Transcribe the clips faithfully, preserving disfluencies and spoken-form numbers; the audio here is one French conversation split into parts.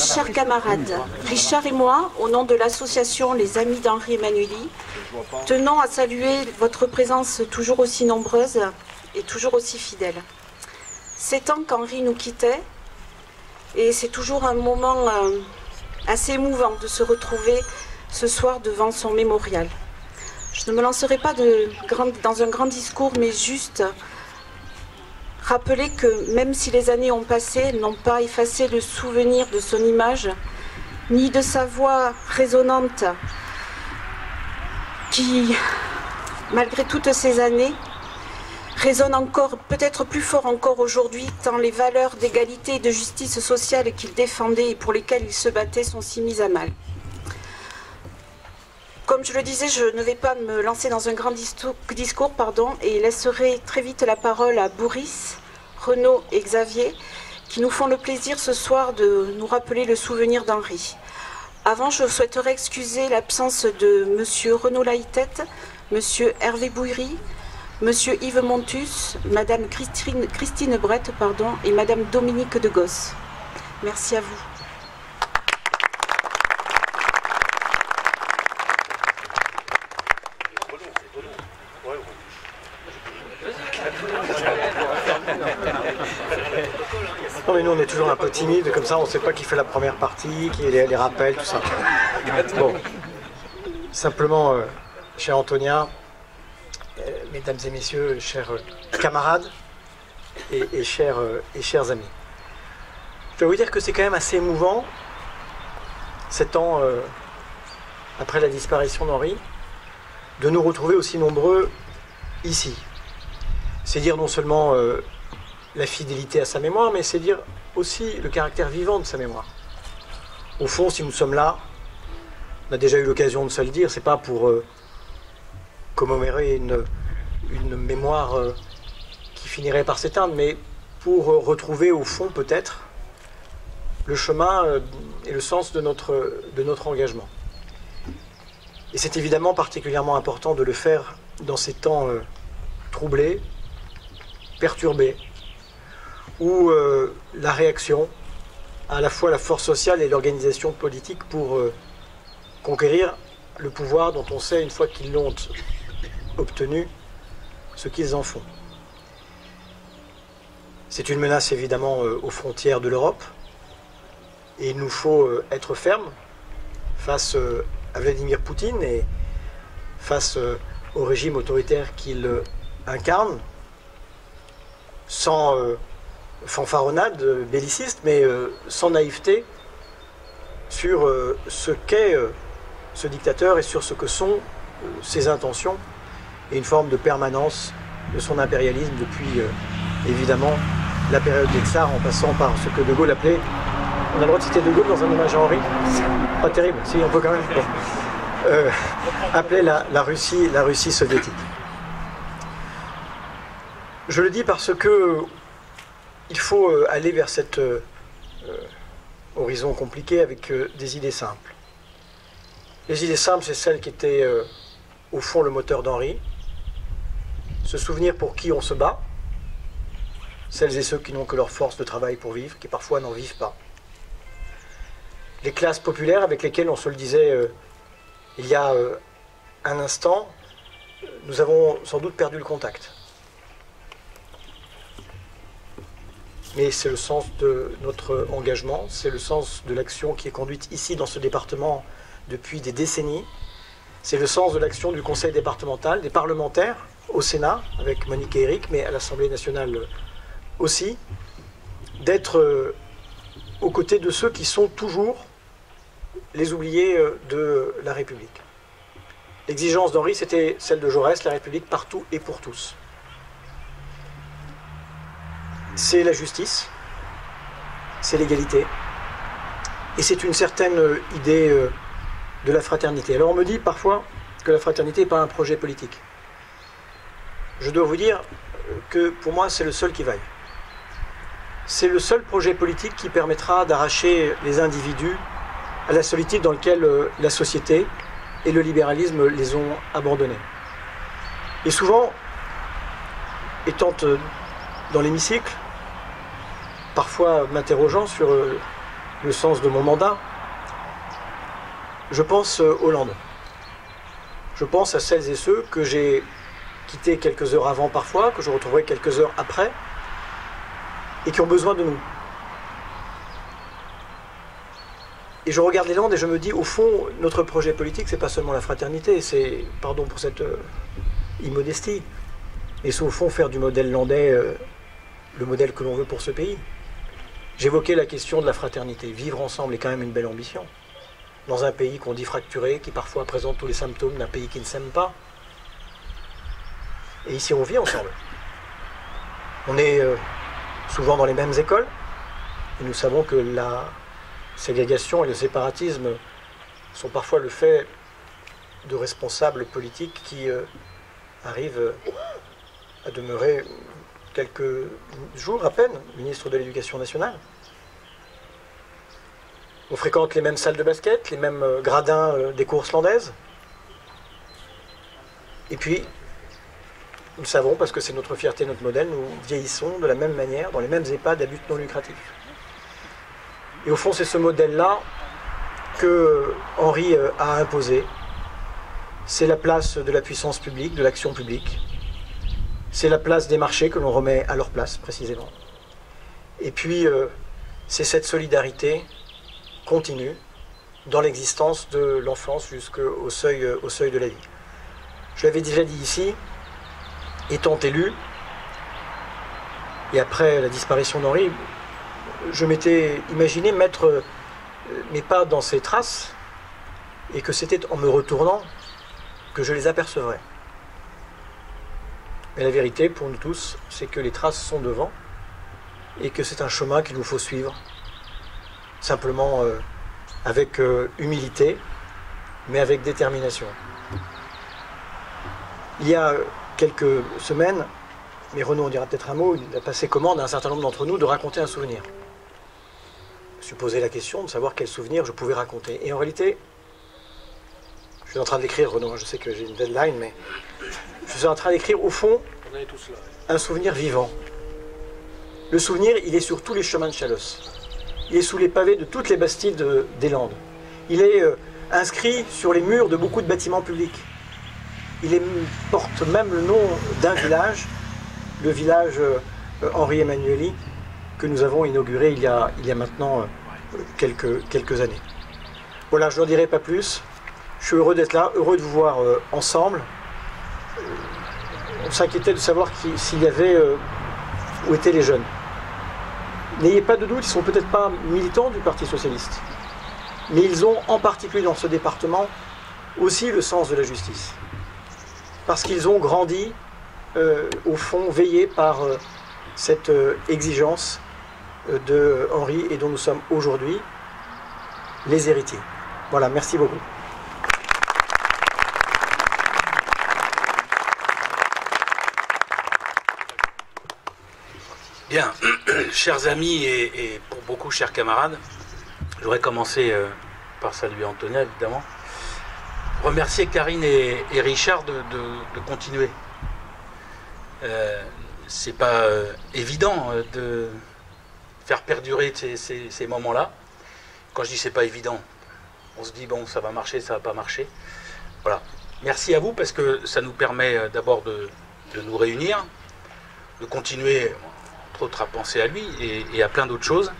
Messieurs, chers camarades, Richard et moi, au nom de l'association Les Amis d'Henri Emmanuelli, tenons à saluer votre présence toujours aussi nombreuse et toujours aussi fidèle. Ces temps qu'Henri nous quittait, et c'est toujours un moment assez émouvant de se retrouver ce soir devant son mémorial. Je ne me lancerai pas de grand, dans un grand discours, mais juste rappeler que même si les années ont passé, elles n'ont pas effacé le souvenir de son image, ni de sa voix résonnante qui, malgré toutes ces années, résonne encore, peut-être plus fort encore aujourd'hui, tant les valeurs d'égalité et de justice sociale qu'il défendait et pour lesquelles il se battait sont si mises à mal. Comme je le disais, je ne vais pas me lancer dans un grand discours pardon, et laisserai très vite la parole à Boris, Renaud et Xavier, qui nous font le plaisir ce soir de nous rappeler le souvenir d'Henri. Avant, je souhaiterais excuser l'absence de M. Renaud Laïtette, M. Hervé Bouiri, M. Yves Montus, Mme Christine, Christine Brett pardon, et Mme Dominique de Gosse. Merci à vous. Non mais nous on est toujours un peu timide, comme ça on ne sait pas qui fait la première partie, qui les, les rappels, tout ça. Bon, simplement, euh, cher Antonia, euh, mesdames et messieurs, chers euh, camarades et, et, chers, euh, et chers amis, je vais vous dire que c'est quand même assez émouvant, sept ans euh, après la disparition d'Henri, de nous retrouver aussi nombreux ici. C'est dire non seulement euh, la fidélité à sa mémoire, mais c'est dire aussi le caractère vivant de sa mémoire. Au fond, si nous sommes là, on a déjà eu l'occasion de se le dire, c'est pas pour euh, commémorer une, une mémoire euh, qui finirait par s'éteindre, mais pour euh, retrouver au fond peut-être le chemin euh, et le sens de notre, de notre engagement. Et c'est évidemment particulièrement important de le faire dans ces temps euh, troublés, perturbés, où euh, la réaction, à la fois la force sociale et l'organisation politique pour euh, conquérir le pouvoir dont on sait, une fois qu'ils l'ont obtenu, ce qu'ils en font. C'est une menace évidemment euh, aux frontières de l'Europe, et il nous faut euh, être ferme face euh, à Vladimir Poutine et face euh, au régime autoritaire qu'il euh, incarne, sans euh, fanfaronnade, belliciste, mais euh, sans naïveté sur euh, ce qu'est euh, ce dictateur et sur ce que sont euh, ses intentions et une forme de permanence de son impérialisme depuis euh, évidemment la période des Tsars en passant par ce que De Gaulle appelait, on a le droit de citer De Gaulle dans un hommage à Henri, pas terrible, si on peut quand même, bon. euh, appelait la, la, Russie, la Russie soviétique. Je le dis parce que il faut aller vers cet euh, horizon compliqué avec euh, des idées simples. Les idées simples, c'est celles qui étaient euh, au fond le moteur d'Henri. Se souvenir pour qui on se bat. Celles et ceux qui n'ont que leur force de travail pour vivre, qui parfois n'en vivent pas. Les classes populaires avec lesquelles on se le disait euh, il y a euh, un instant, nous avons sans doute perdu le contact. Mais c'est le sens de notre engagement, c'est le sens de l'action qui est conduite ici dans ce département depuis des décennies. C'est le sens de l'action du conseil départemental, des parlementaires au Sénat, avec Monique et Eric, mais à l'Assemblée nationale aussi, d'être aux côtés de ceux qui sont toujours les oubliés de la République. L'exigence d'Henri, c'était celle de Jaurès, la République partout et pour tous. C'est la justice, c'est l'égalité, et c'est une certaine idée de la fraternité. Alors on me dit parfois que la fraternité n'est pas un projet politique. Je dois vous dire que pour moi c'est le seul qui vaille. C'est le seul projet politique qui permettra d'arracher les individus à la solitude dans laquelle la société et le libéralisme les ont abandonnés. Et souvent, étant dans l'hémicycle, parfois m'interrogeant sur le sens de mon mandat, je pense aux Landes. Je pense à celles et ceux que j'ai quittés quelques heures avant parfois, que je retrouverai quelques heures après, et qui ont besoin de nous. Et je regarde les Landes et je me dis, au fond, notre projet politique, c'est pas seulement la fraternité, c'est, pardon pour cette euh, immodestie, et c'est au fond faire du modèle landais euh, le modèle que l'on veut pour ce pays. J'évoquais la question de la fraternité. Vivre ensemble est quand même une belle ambition. Dans un pays qu'on dit fracturé, qui parfois présente tous les symptômes d'un pays qui ne s'aime pas. Et ici, on vit ensemble. On est euh, souvent dans les mêmes écoles, et nous savons que la ségrégation et le séparatisme sont parfois le fait de responsables politiques qui euh, arrivent à demeurer quelques jours à peine ministre de l'Éducation nationale. On fréquente les mêmes salles de basket, les mêmes gradins euh, des courses landaises. Et puis, nous le savons, parce que c'est notre fierté, notre modèle, nous vieillissons de la même manière, dans les mêmes EHPAD à but non lucratif. Et au fond, c'est ce modèle-là que Henri a imposé. C'est la place de la puissance publique, de l'action publique. C'est la place des marchés que l'on remet à leur place, précisément. Et puis, c'est cette solidarité continue dans l'existence de l'enfance jusqu'au seuil, au seuil de la vie. Je l'avais déjà dit ici, étant élu, et après la disparition d'Henri, je m'étais imaginé mettre mes pas dans ses traces et que c'était en me retournant que je les apercevrais. Mais la vérité pour nous tous, c'est que les traces sont devant et que c'est un chemin qu'il nous faut suivre, simplement euh, avec euh, humilité, mais avec détermination. Il y a quelques semaines, mais Renaud en dira peut-être un mot, il a passé commande à un certain nombre d'entre nous de raconter un souvenir. Je me suis posé la question de savoir quel souvenir je pouvais raconter. Et en réalité, je suis en train d'écrire, Renaud, je sais que j'ai une deadline, mais je suis en train d'écrire, au fond, un souvenir vivant. Le souvenir, il est sur tous les chemins de Chalosse. Il est sous les pavés de toutes les bastilles de, des Landes. Il est euh, inscrit sur les murs de beaucoup de bâtiments publics. Il est, porte même le nom d'un village, le village euh, Henri Emmanuelli, que nous avons inauguré il y a, il y a maintenant euh, quelques, quelques années. Voilà, je n'en dirai pas plus. Je suis heureux d'être là, heureux de vous voir euh, ensemble. On s'inquiétait de savoir s'il y avait, euh, où étaient les jeunes. N'ayez pas de doute, ils ne sont peut-être pas militants du Parti Socialiste, mais ils ont en particulier dans ce département aussi le sens de la justice. Parce qu'ils ont grandi, euh, au fond, veillés par euh, cette euh, exigence euh, de Henri et dont nous sommes aujourd'hui les héritiers. Voilà, merci beaucoup. Bien, chers amis et, et pour beaucoup, chers camarades, j'aurais commencé euh, par saluer Antonia, évidemment. Remercier Karine et, et Richard de, de, de continuer. Euh, c'est pas euh, évident euh, de faire perdurer ces, ces, ces moments-là. Quand je dis c'est pas évident, on se dit bon, ça va marcher, ça va pas marcher. Voilà. Merci à vous parce que ça nous permet euh, d'abord de, de nous réunir, de continuer entre autres à penser à lui et, et à plein d'autres choses.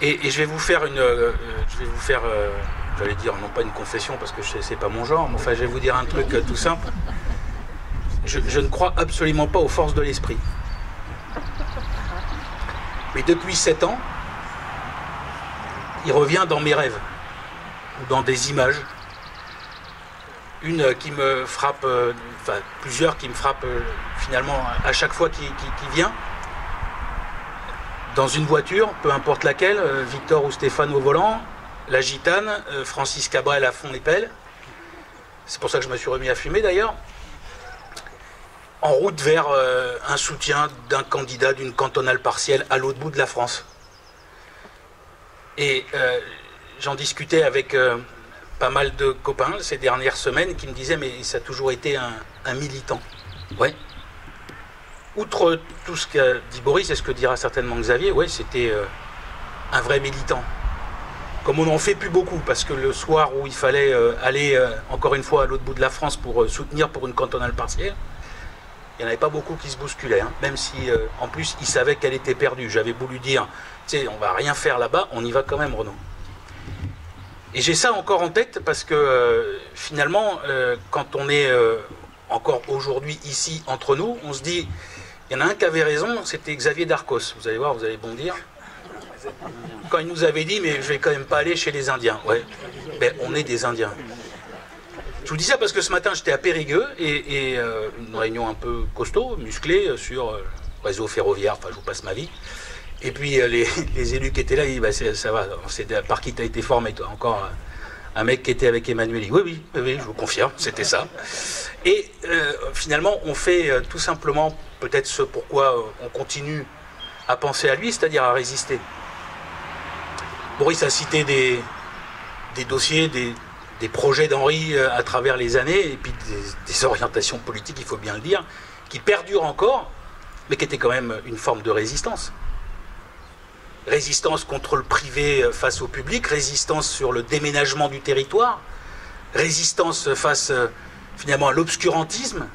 Et, et je vais vous faire une, euh, je vais vous faire euh, j'allais dire, non pas une confession, parce que c'est pas mon genre, mais enfin, je vais vous dire un truc tout simple. Je, je ne crois absolument pas aux forces de l'esprit. Mais depuis sept ans, il revient dans mes rêves, ou dans des images. Une qui me frappe, enfin, plusieurs qui me frappent finalement à chaque fois qu'il qu'il vient. Dans une voiture, peu importe laquelle, Victor ou Stéphane au volant, la gitane, euh, Francis Cabrel à fond les pelles. C'est pour ça que je me suis remis à fumer d'ailleurs. En route vers euh, un soutien d'un candidat d'une cantonale partielle à l'autre bout de la France. Et euh, j'en discutais avec euh, pas mal de copains ces dernières semaines qui me disaient mais ça a toujours été un, un militant. Ouais. Outre tout ce qu'a dit Boris et ce que dira certainement Xavier, ouais, c'était euh, un vrai militant. comme on n'en fait plus beaucoup, parce que le soir où il fallait euh, aller euh, encore une fois à l'autre bout de la France pour euh, soutenir pour une cantonale partielle, il n'y en avait pas beaucoup qui se bousculaient, hein, même si euh, en plus ils savaient qu'elle était perdue. J'avais voulu dire, tu sais, on va rien faire là-bas, on y va quand même, Renaud. Et j'ai ça encore en tête parce que euh, finalement, euh, quand on est euh, encore aujourd'hui ici entre nous, on se dit, il y en a un qui avait raison, c'était Xavier Darcos. Vous allez voir, vous allez bondir. Quand il nous avait dit, mais je vais quand même pas aller chez les Indiens. Ouais, ben on est des Indiens. Je vous dis ça parce que ce matin, j'étais à Périgueux et, et euh, une réunion un peu costaud, musclée, sur euh, réseau ferroviaire, enfin je vous passe ma vie. Et puis euh, les, les élus qui étaient là, ils disent, bah, ça va, par qui t'as été formé, toi, encore un, un mec qui était avec Emmanuel. Oui, oui, oui, je vous confirme, c'était ça. Et euh, finalement, on fait euh, tout simplement peut-être ce pourquoi euh, on continue à penser à lui, c'est-à-dire à résister. Boris a cité des, des dossiers, des, des projets d'Henri à travers les années, et puis des, des orientations politiques, il faut bien le dire, qui perdurent encore, mais qui étaient quand même une forme de résistance. Résistance contre le privé face au public, résistance sur le déménagement du territoire, résistance face finalement à l'obscurantisme,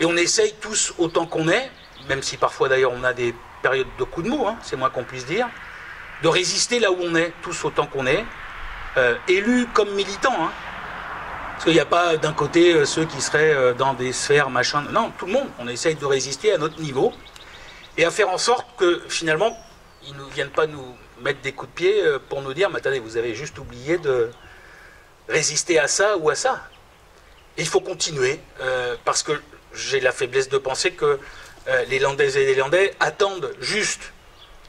et on essaye tous autant qu'on est, même si parfois d'ailleurs on a des périodes de coups de mou, hein, c'est moins qu'on puisse dire, de résister là où on est, tous autant qu'on est, euh, élus comme militants. Hein. Parce qu'il n'y a pas d'un côté euh, ceux qui seraient euh, dans des sphères, machin. Non, tout le monde, on essaye de résister à notre niveau et à faire en sorte que finalement, ils ne viennent pas nous mettre des coups de pied euh, pour nous dire, mais attendez, vous avez juste oublié de résister à ça ou à ça. Et il faut continuer, euh, parce que j'ai la faiblesse de penser que euh, les Landaises et les Landais attendent juste,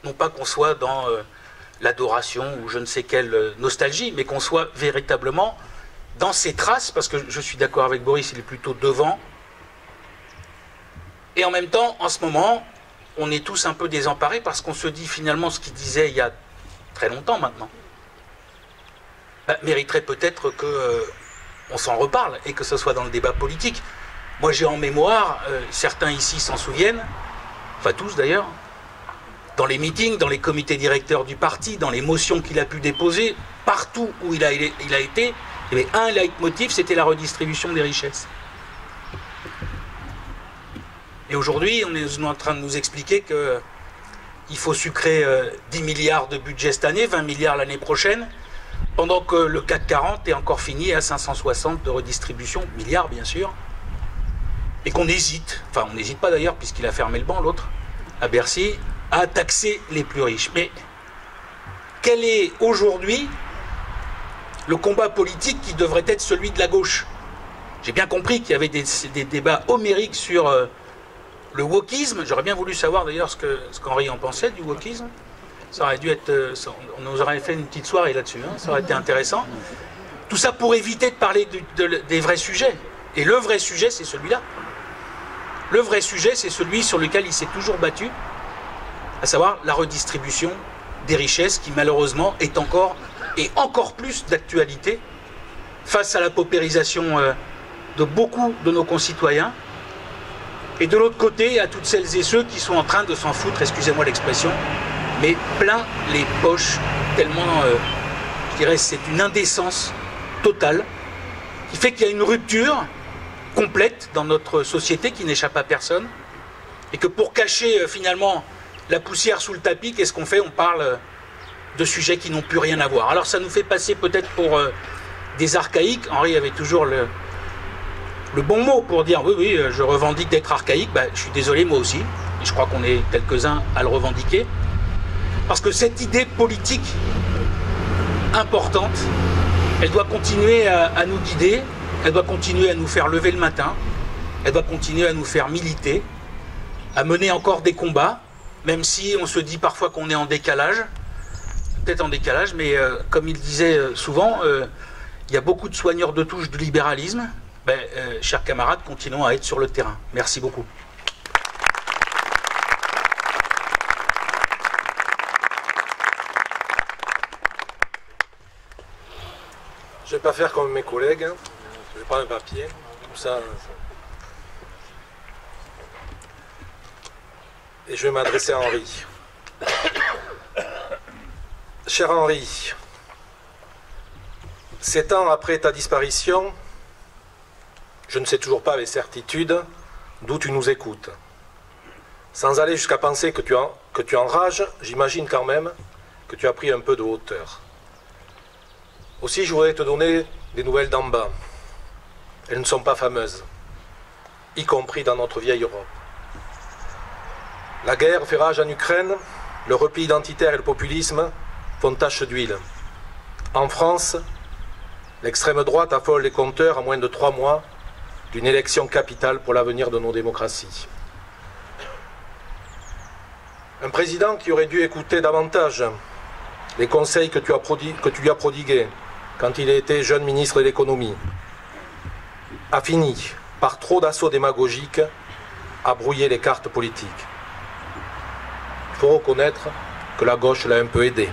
non pas qu'on soit dans euh, l'adoration ou je ne sais quelle euh, nostalgie, mais qu'on soit véritablement dans ses traces, parce que je suis d'accord avec Boris, il est plutôt devant. Et en même temps, en ce moment, on est tous un peu désemparés parce qu'on se dit finalement ce qu'il disait il y a très longtemps maintenant. Bah, mériterait peut-être qu'on euh, s'en reparle et que ce soit dans le débat politique. Moi j'ai en mémoire, euh, certains ici s'en souviennent, enfin tous d'ailleurs, dans les meetings, dans les comités directeurs du parti, dans les motions qu'il a pu déposer, partout où il a, il a été, il y avait un leitmotiv, c'était la redistribution des richesses. Et aujourd'hui, on est en train de nous expliquer qu'il faut sucrer dix milliards de budget cette année, vingt milliards l'année prochaine, pendant que le CAC quarante est encore fini à cinq cent soixante de redistribution, milliards bien sûr, et qu'on hésite, enfin on n'hésite pas d'ailleurs puisqu'il a fermé le banc l'autre, à Bercy, à taxer les plus riches. Mais quel est aujourd'hui le combat politique qui devrait être celui de la gauche? J'ai bien compris qu'il y avait des, des débats homériques sur euh, le wokisme. J'aurais bien voulu savoir d'ailleurs ce que ce qu'Henri en pensait du wokisme. Ça aurait dû être... Ça, on nous aurait fait une petite soirée là-dessus, hein, ça aurait été intéressant. Tout ça pour éviter de parler de, de, des vrais sujets. Et le vrai sujet, c'est celui-là. Le vrai sujet, c'est celui sur lequel il s'est toujours battu, à savoir la redistribution des richesses qui malheureusement est encore et encore plus d'actualité face à la paupérisation euh, de beaucoup de nos concitoyens et de l'autre côté à toutes celles et ceux qui sont en train de s'en foutre, excusez-moi l'expression, mais plein les poches tellement, euh, je dirais, c'est une indécence totale qui fait qu'il y a une rupture complète dans notre société qui n'échappe à personne et que pour cacher euh, finalement la poussière sous le tapis, qu'est-ce qu'on fait? On parle de sujets qui n'ont plus rien à voir. Alors ça nous fait passer peut-être pour euh, des archaïques. Henri avait toujours le, le bon mot pour dire « oui, oui, je revendique d'être archaïque ben, ». Je suis désolé, moi aussi. Et je crois qu'on est quelques-uns à le revendiquer. Parce que cette idée politique importante, elle doit continuer à, à nous guider, elle doit continuer à nous faire lever le matin, elle doit continuer à nous faire militer, à mener encore des combats, même si on se dit parfois qu'on est en décalage, peut-être en décalage, mais euh, comme il disait souvent, euh, il y a beaucoup de soigneurs de touche du libéralisme. Ben, euh, chers camarades, continuons à être sur le terrain. Merci beaucoup. Je ne vais pas faire comme mes collègues, hein. Je vais prendre un papier, comme ça... Et je vais m'adresser à Henri. Cher Henri, Sept ans après ta disparition, je ne sais toujours pas avec certitude d'où tu nous écoutes. Sans aller jusqu'à penser que tu, en, que tu enrages, j'imagine quand même que tu as pris un peu de hauteur. Aussi, je voudrais te donner des nouvelles d'en bas. Elles ne sont pas fameuses, y compris dans notre vieille Europe. La guerre fait rage en Ukraine, le repli identitaire et le populisme font tache d'huile. En France, l'extrême droite affole les compteurs à moins de trois mois d'une élection capitale pour l'avenir de nos démocraties. Un président qui aurait dû écouter davantage les conseils que tu, as prodi- que tu lui as prodigués quand il était jeune ministre de l'économie, a fini, par trop d'assauts démagogiques, à brouiller les cartes politiques. Il faut reconnaître que la gauche l'a un peu aidé.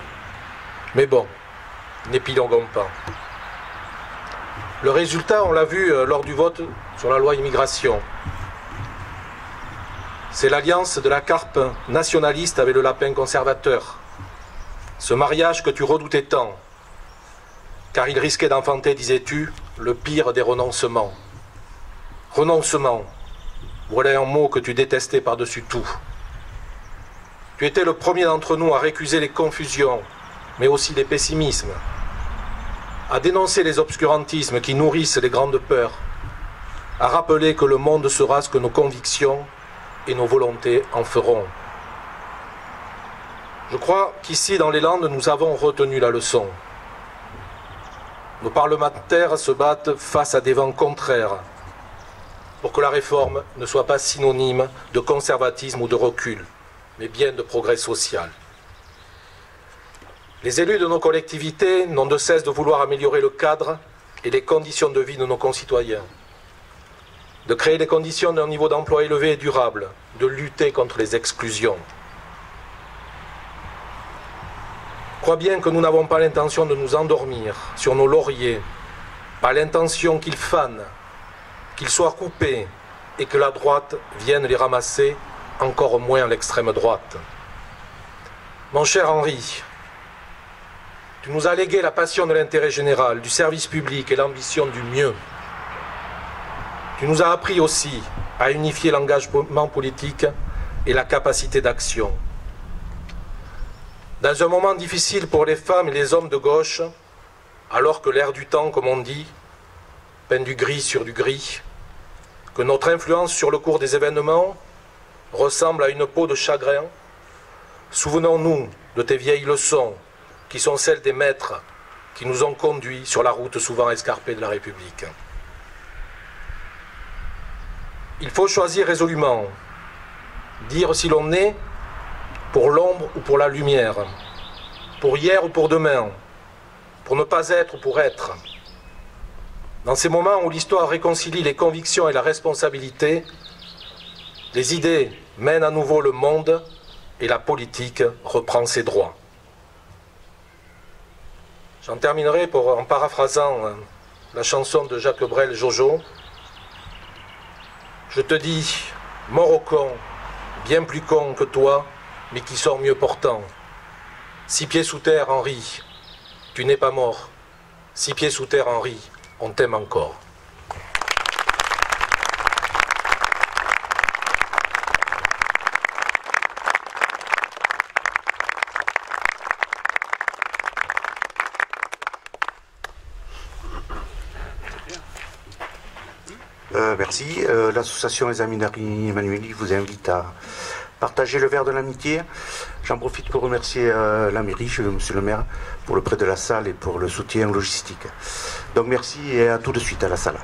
Mais bon, n'épiloguons pas. Le résultat, on l'a vu lors du vote sur la loi immigration. C'est l'alliance de la carpe nationaliste avec le lapin conservateur. Ce mariage que tu redoutais tant, car il risquait d'enfanter, disais-tu, le pire des renoncements. Renoncement, voilà un mot que tu détestais par-dessus tout. Tu étais le premier d'entre nous à récuser les confusions, mais aussi les pessimismes, à dénoncer les obscurantismes qui nourrissent les grandes peurs, à rappeler que le monde sera ce que nos convictions et nos volontés en feront. Je crois qu'ici, dans les Landes, nous avons retenu la leçon. Nos parlementaires se battent face à des vents contraires pour que la réforme ne soit pas synonyme de conservatisme ou de recul, mais bien de progrès social. Les élus de nos collectivités n'ont de cesse de vouloir améliorer le cadre et les conditions de vie de nos concitoyens, de créer les conditions d'un niveau d'emploi élevé et durable, de lutter contre les exclusions. Crois bien que nous n'avons pas l'intention de nous endormir sur nos lauriers, pas l'intention qu'ils fanent, qu'ils soient coupés et que la droite vienne les ramasser, encore moins l'extrême droite. Mon cher Henri, tu nous as légué la passion de l'intérêt général, du service public et l'ambition du mieux. Tu nous as appris aussi à unifier l'engagement politique et la capacité d'action. Dans un moment difficile pour les femmes et les hommes de gauche, alors que l'air du temps, comme on dit, peint du gris sur du gris, que notre influence sur le cours des événements ressemble à une peau de chagrin, souvenons-nous de tes vieilles leçons qui sont celles des maîtres qui nous ont conduits sur la route souvent escarpée de la République. Il faut choisir résolument, dire si l'on est pour l'ombre ou pour la lumière, pour hier ou pour demain, pour ne pas être ou pour être. Dans ces moments où l'histoire réconcilie les convictions et la responsabilité, les idées mènent à nouveau le monde et la politique reprend ses droits. J'en terminerai en paraphrasant la chanson de Jacques Brel, Jojo. Je te dis, mort au con, bien plus con que toi, mais qui sort mieux portant. Six pieds sous terre, Henri, tu n'es pas mort. Six pieds sous terre, Henri, on t'aime encore. Euh, merci. Euh, L'association Les Amis d'Henri Emmanuelli vous invite à partager le verre de l'amitié. J'en profite pour remercier euh, la mairie, monsieur le maire, pour le prêt de la salle et pour le soutien logistique. Donc merci et à tout de suite à la salle.